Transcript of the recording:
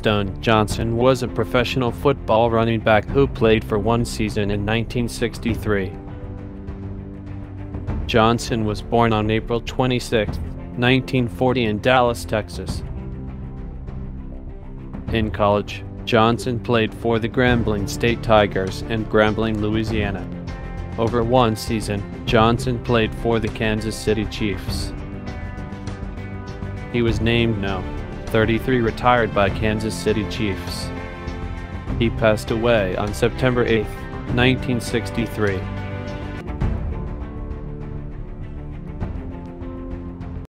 Stone Johnson was a professional football running back who played for one season in 1963. Johnson was born on April 26, 1940 in Dallas, Texas. In college, Johnson played for the Grambling State Tigers in Grambling, Louisiana. Over one season, Johnson played for the Kansas City Chiefs. He was named No. 33 retired by Kansas City Chiefs. He passed away on September 8, 1963.